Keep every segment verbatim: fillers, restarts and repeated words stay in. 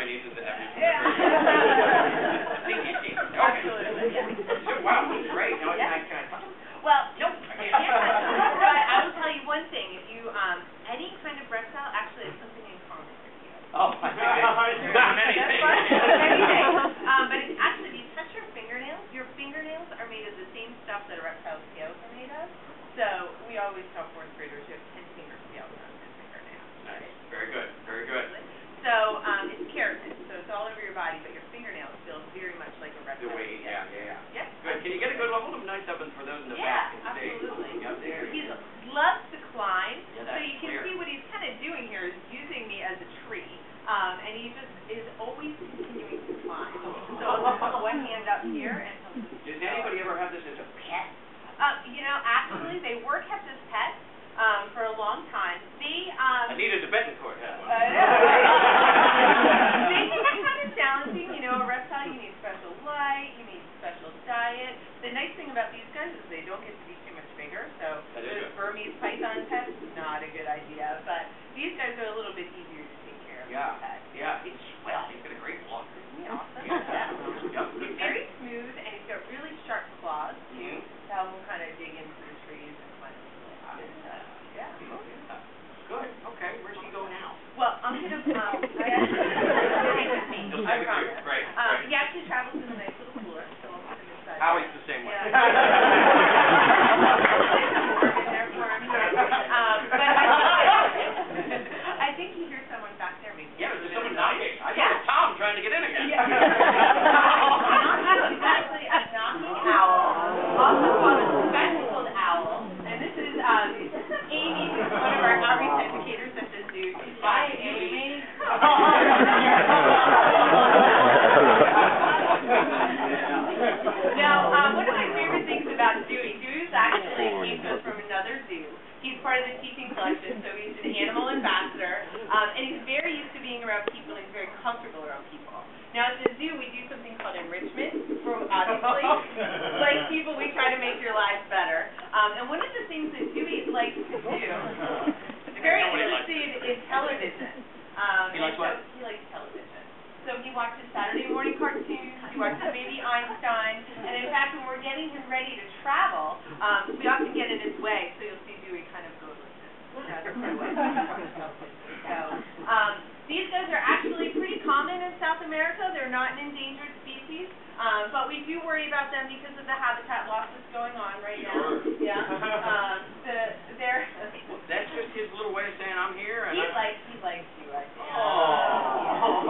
my nieces and nephews. Yeah. Absolutely. So, wow, great. No, yeah. I can't. Well, nope. Okay. Yeah. But I will tell you one thing. If you, um, any kind of reptile actually has something in common with you. Oh, my God. Not many things. Um, but it's actually, you touch your fingernails. Your fingernails are made of the same stuff that a reptile's scales are made of. So we always tell fourth graders you have ten finger scales on your fingernails. Nice. Very good. Very good. So um, it's keratin, so it's all over your body, but your fingernails feel very much like a reptile. The weight, yeah, yeah, yeah. Yep. Good. Can you get a good one? Hold them nice up for those in the yeah, back. Yeah, absolutely. Up there. He loves to climb, yeah, so you can clear. see what he's kind of doing here is using me as a tree, um, and he just is always continuing to climb. So I'll put one hand up here. And does anybody ever have this as a pet? Uh, you know, actually, they were kept as pets um, for a long time. They, um, Anita DeBetancourt had one. Uh, yeah. They think it's kind of challenging, you know, a reptile, you need special light, you need special diet. The nice thing about these guys is they don't get to be too much bigger, so those Burmese python pets, not a good idea, but these guys are a little bit easier to take care of. Yeah, yeah. He's, well, he's got a great walk. Isn't he awesome? Yeah. He's very smooth, and he's got really sharp claws, too, to help him kind of dig into the trees and find him. Yeah. Good. Okay, where's he going now? Well, I'm going to, um, I promise. Right, um, right. He actually travels in a nice little cooler, so I'll put him inside. Howie's the same way. Yeah. um, but I, I think you hear someone back there maybe. Yeah, there's someone knocking. I yeah. hear Tom trying to get in again. Yeah. It's actually a knocking owl, also called a spectacled owl. And this is um, Amy, who's one of our outreach educators at the zoo. Bye, Amy. Now, um, one of my favorite things about Dewey, Dewey's actually came to us from another zoo. He's part of the teaching collection, so he's an animal ambassador, um, and he's very used to being around people, and he's very comfortable around people. Now, at the zoo, we do something called enrichment, for obviously, like people, we try to make your lives better. Um, and one of the things that Dewey likes to do, it's very interesting, is television. Um, he likes what? He likes television. So he watches Saturday morning cartoons, he watches Baby Einstein, and in fact, when we're getting him ready to travel, um, we often get in his way, so you'll see Dewey kind of go like this. So, um, these guys are actually pretty common in South America. They're not an endangered species, um, but we do worry about them because of the habitat loss that's going on right now. Sure. Yeah. um, the, they're well, that's just his little way of saying I'm here. And he I'm likes, he likes you, I think. Oh.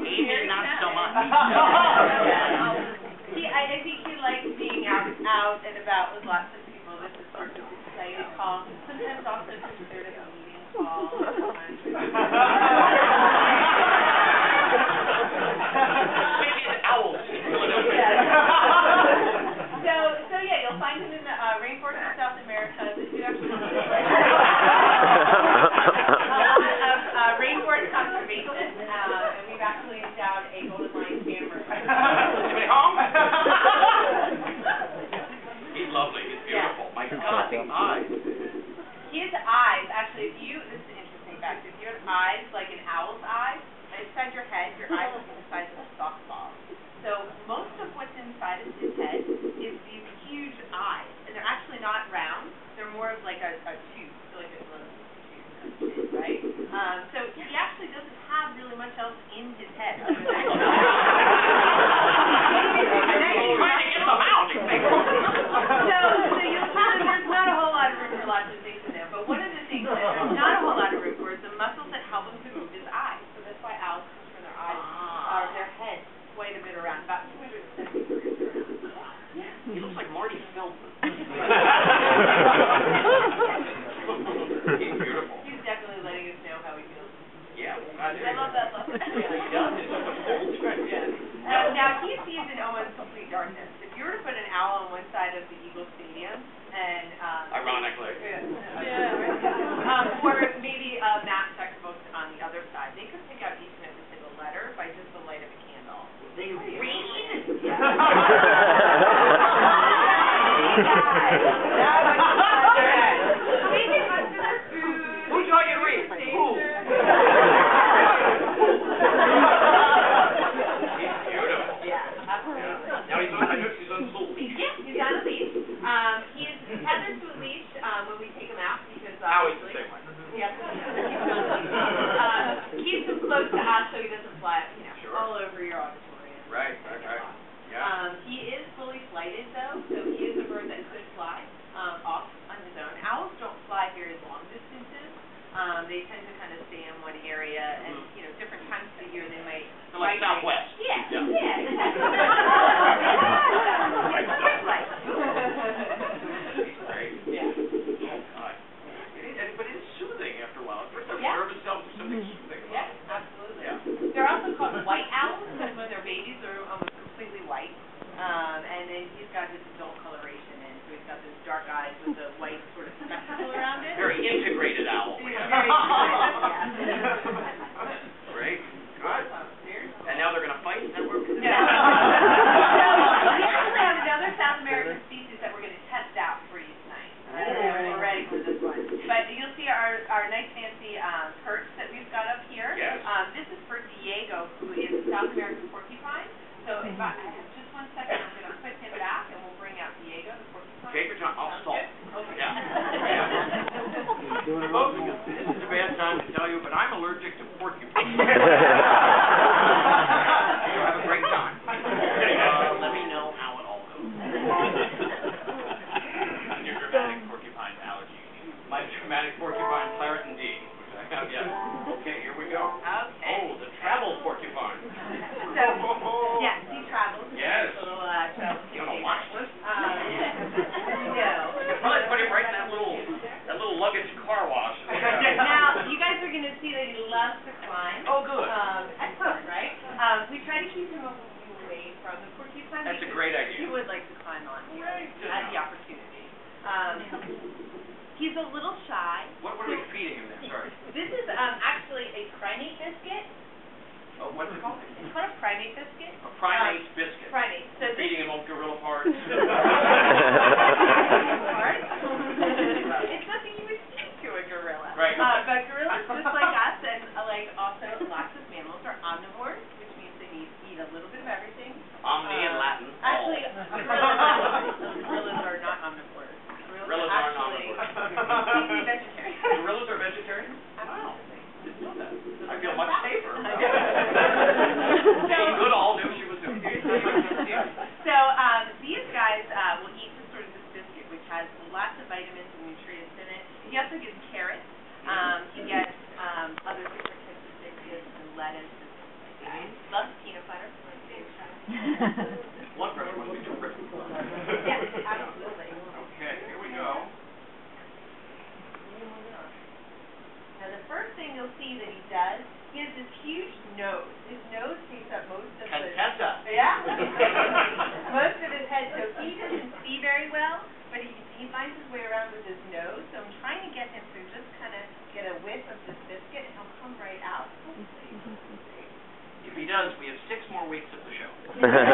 Yeah. Amy, not so much. he, I, I think he likes being out, out and about with lots of people. This is sort of a society call. Sometimes also considered a meeting call. Maybe an owl. so, so yeah, you'll find him in the uh, rainforest of South America. This is actually of uh, rainforest conservation. Uh, and we've actually endowed a golden lion camera. Anybody home? He's lovely. He's beautiful. Yeah. My God, his eyes. His eyes, actually, if you, this is an interesting fact, if you have eyes like an owl's eyes, inside your head, your eyes look the size of a softball. So most of what's inside of his head is these huge eyes. And they're actually not round. They're more of like a, a tube, so like a little tube, right? Um, so he actually doesn't have really much else in his head. Other than he's trying to get them out. so, so you'll find there's not a whole lot of room for lots of things in there. But one of the things that there's not a whole lot of room for is the muscles that help him to move his eyes. So that's why owls comes from their eyes, or uh, their heads, quite a bit around, about two hundred centimeters around. He looks like Marty Feldman. He's beautiful. He's definitely letting us know how he feels. Yeah, I, I love that look. He does. It's like a whole trick. Yeah. Uh, now, he sees in almost complete darkness. If you were to put an owl on one side of the Eagle Stadium and... Um, Ironically. Yeah. yeah. um, or maybe a map textbook on the other side. They could pick out each and every single letter by just the light of a candle. They read? Yeah. Guys. Who do I get to read? Who? tell you, but I'm allergic to porcupine. You have a great time. Uh, let me know how it all goes. And your dramatic porcupine allergy. My dramatic porcupine claret indeed. Yeah. Okay, here we go. Okay. Oh, the travel porcupine. So, yes, he travels. Yes. Little, uh, travel you want to watch this? Um, no. Probably put it right in that little, that little luggage car wash. Now, you guys are going to see that he loves to climb. Oh, good. Um, that's fun, right? Um, we try to keep him away from the porcupine. That's a great idea. He would like to climb on you. Right. That's the opportunity. Um, he's a little shy. What were we feeding him then? Sorry. This is um, actually a primate biscuit. Oh, what's it called? It's called a primate biscuit. A primate um, biscuit. Primate. So feeding him old gorilla parts. It's nothing you would feed to a gorilla. Right. Uh, but gorillas, just like us, and uh, like also lots of mammals are omnivores, which means they need to eat a little bit of everything. Omni um, in Latin. Actually, gorillas, gorillas are not omnivores. Gorillas are not omnivores. Gorillas are vegetarian? I don't know. Didn't know that. I feel much safer. She could all knew she was doing. So um, these guys uh, will eat just sort of this biscuit, which has lots of vitamins and nutrients in it. He also gets carrots. Um, he gets um, other different types of biscuits and lettuce and things like that. He loves peanut butter. Blood pressure must be too brisk. Yes, absolutely. Okay, here we go. Now the first thing you'll see that he does, he has this huge nose. His nose takes up most of his head. Yeah. Most of his head. So he doesn't see very well, but he, he finds his way around with his nose. So I'm trying to get him to just kind of get a whiff of this biscuit, and he'll come right out. If he does, we have six more weeks of the show.